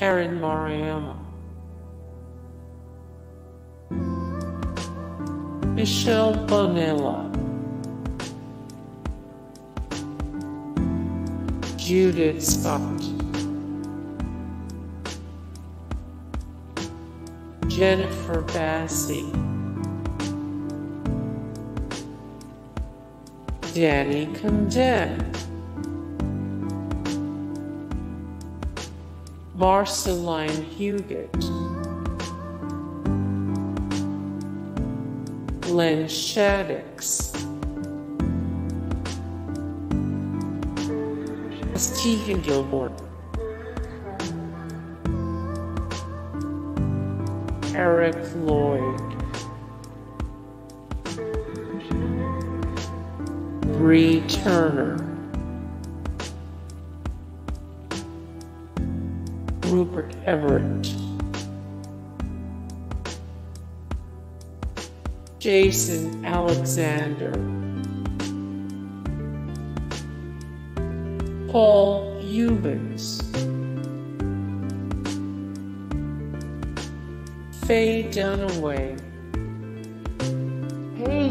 Karen Maruyama, Michelle Bonilla, Judith Scott, Jennifer Bassey, Danny Comden, Marceline Hugot, Glenn Shadix, Steven Gilborn, Eric Lloyd, Bree Turner, Rupert Everett, Jason Alexander, Paul Reubens, Faye Dunaway. Hey